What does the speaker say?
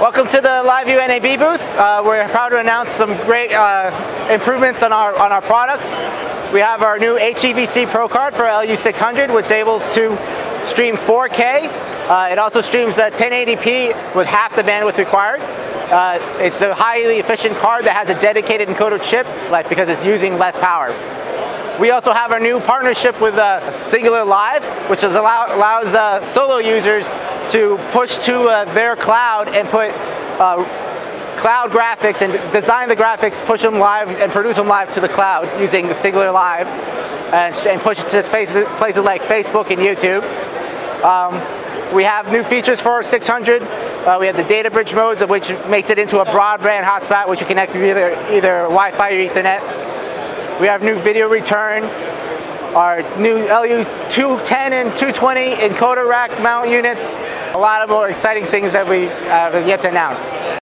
Welcome to the LiveU NAB booth. We're proud to announce some great improvements on our products. We have our new HEVC Pro card for LU600, which enables to stream 4K. It also streams 1080p with half the bandwidth required. It's a highly efficient card that has a dedicated encoder chip, like, because it's using less power. We also have our new partnership with Singular Live, which allows solo users to push to their cloud and put cloud graphics and design the graphics, push them live and produce them live to the cloud using Singular Live and push it to places like Facebook and YouTube. We have new features for our 600. We have the data bridge modes, of which makes it into a broadband hotspot, which you connect to either Wi-Fi or Ethernet. We have new video return. Our new LU210 and 220 encoder rack mount units. A lot of more exciting things that we have yet to announce.